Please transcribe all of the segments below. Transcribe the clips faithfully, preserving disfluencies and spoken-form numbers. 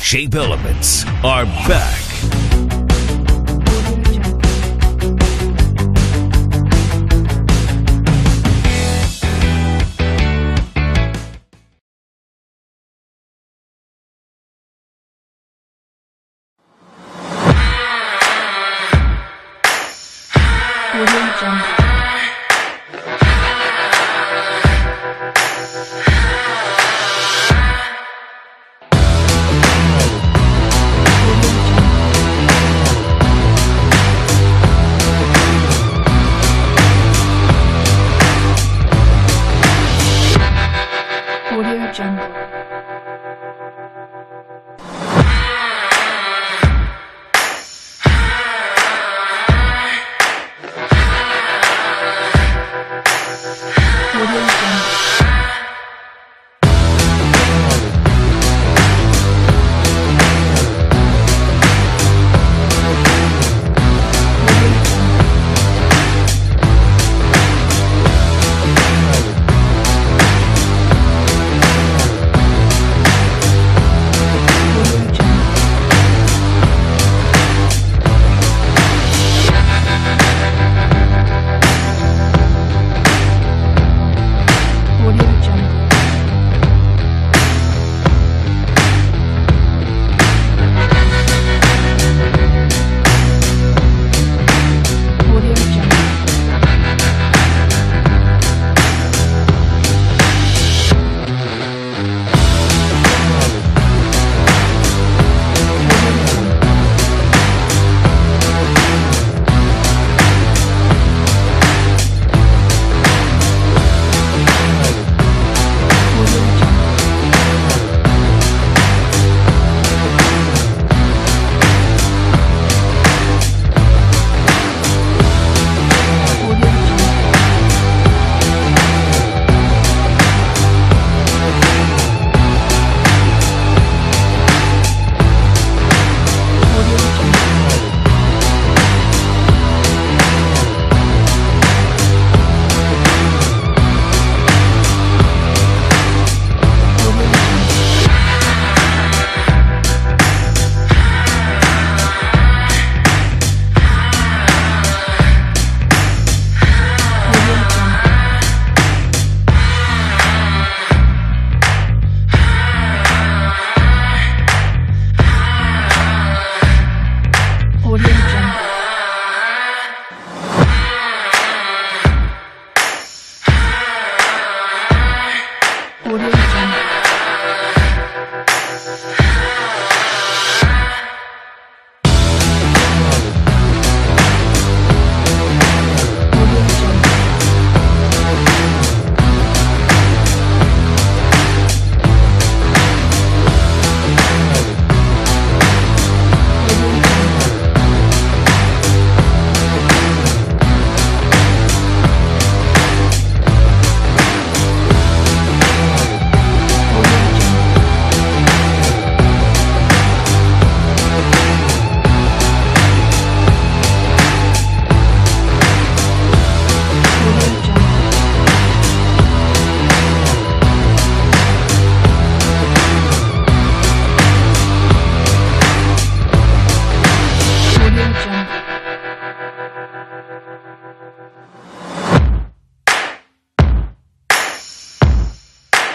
Shape elements are back.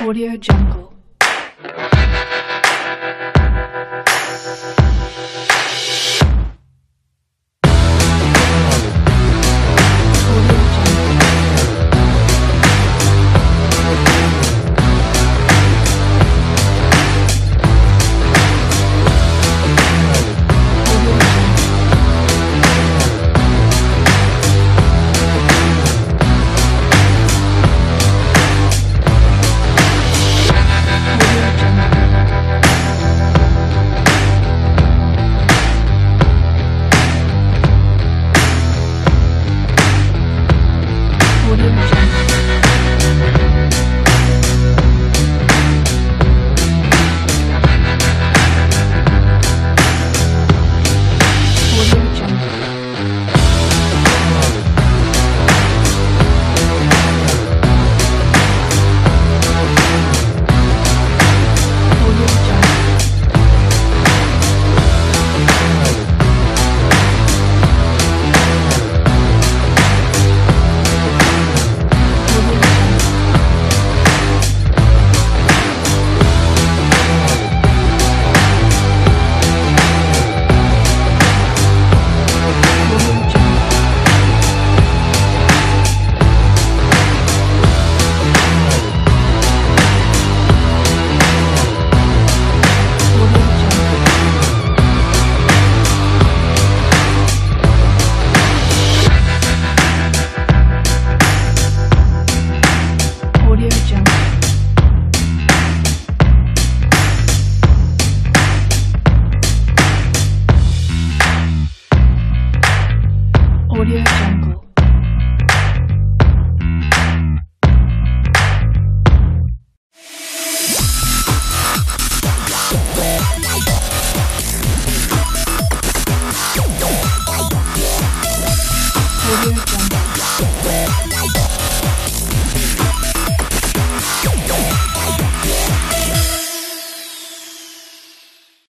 AudioJungle. AudioJungle. AudioJungle.